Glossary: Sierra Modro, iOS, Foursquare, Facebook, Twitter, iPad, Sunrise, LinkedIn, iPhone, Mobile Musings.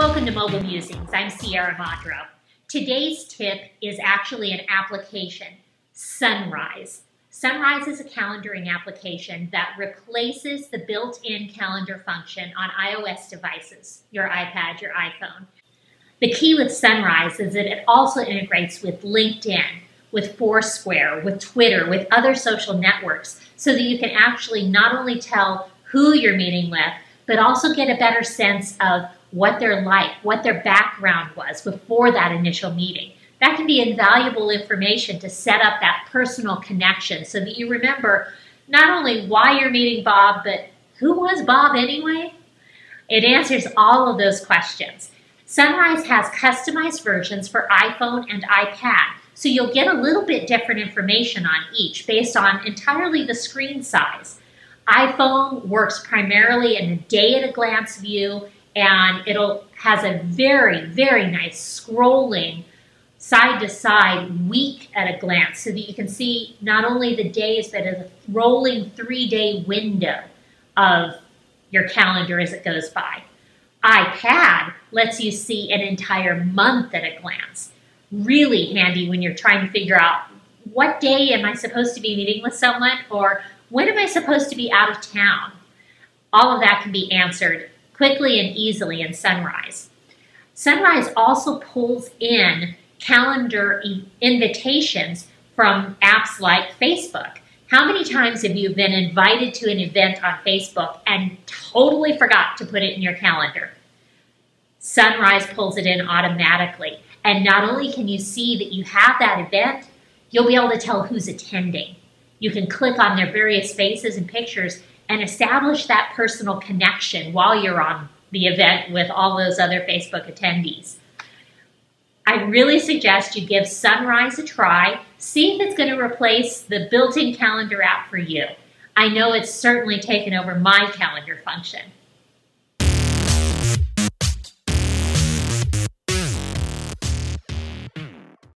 Welcome to Mobile Musings. I'm Sierra Modro. Today's tip is actually an application, Sunrise. Sunrise is a calendaring application that replaces the built-in calendar function on iOS devices, your iPad, your iPhone. The key with Sunrise is that it also integrates with LinkedIn, with Foursquare, with Twitter, with other social networks, so that you can actually not only tell who you're meeting with, but also get a better sense of what they're like, what their background was before that initial meeting. That can be invaluable information to set up that personal connection so that you remember not only why you're meeting Bob, but who was Bob anyway? It answers all of those questions. Sunrise has customized versions for iPhone and iPad, so you'll get a little bit different information on each based on entirely the screen size. iPhone works primarily in a day-at-a-glance view, and it has a very, very nice scrolling side-to-side week at a glance so that you can see not only the days, but a rolling three-day window of your calendar as it goes by. iPad lets you see an entire month at a glance. Really handy when you're trying to figure out what day am I supposed to be meeting with someone, or when am I supposed to be out of town? All of that can be answered quickly and easily in Sunrise. Sunrise also pulls in calendar invitations from apps like Facebook. How many times have you been invited to an event on Facebook and totally forgot to put it in your calendar? Sunrise pulls it in automatically, and not only can you see that you have that event, you'll be able to tell who's attending. You can click on their various faces and pictures and establish that personal connection while you're on the event with all those other Facebook attendees. I really suggest you give Sunrise a try. See if it's going to replace the built-in calendar app for you. I know it's certainly taken over my calendar function.